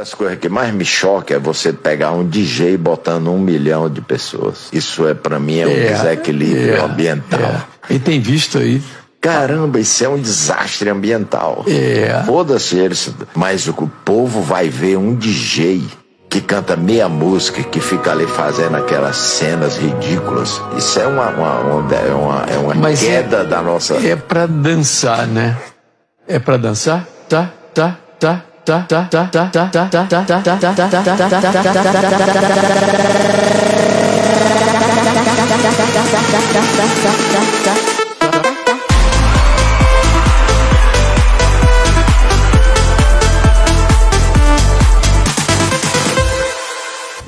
das coisas que mais me choca é você pegar um DJ botando 1 milhão de pessoas. Isso é, pra mim, é um desequilíbrio ambiental. E tem visto aí. Caramba, isso é um desastre ambiental. Foda-se eles. Mas o povo vai ver um DJ que canta meia música, que fica ali fazendo aquelas cenas ridículas. Isso é uma queda da nossa... É pra dançar, né? É pra dançar? Tá.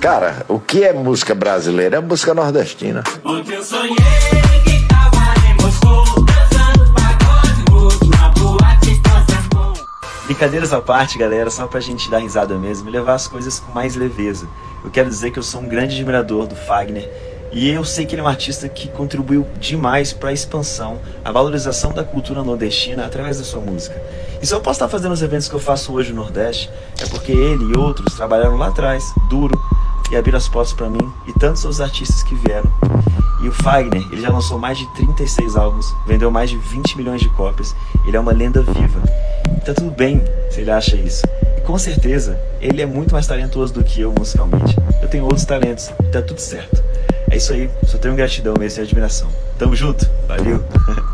Cara, o que é música brasileira? É música nordestina. Ontem eu sonhei que tava em Moscou, dançando pagode, na boate Concertão. Brincadeiras à parte, galera, só pra gente dar risada mesmo e levar as coisas com mais leveza. Eu quero dizer que eu sou um grande admirador do Fagner e eu sei que ele é um artista que contribuiu demais para a expansão, a valorização da cultura nordestina através da sua música. E se eu posso estar fazendo os eventos que eu faço hoje no Nordeste, é porque ele e outros trabalharam lá atrás, duro, e abriram as portas para mim e tantos outros artistas que vieram. E o Fagner, ele já lançou mais de 36 álbuns, vendeu mais de 20 milhões de cópias, ele é uma lenda viva. Então tudo bem se ele acha isso. E com certeza, ele é muito mais talentoso do que eu musicalmente. Eu tenho outros talentos, tá tudo certo. É isso aí, só tenho gratidão mesmo e admiração. Tamo junto, valeu!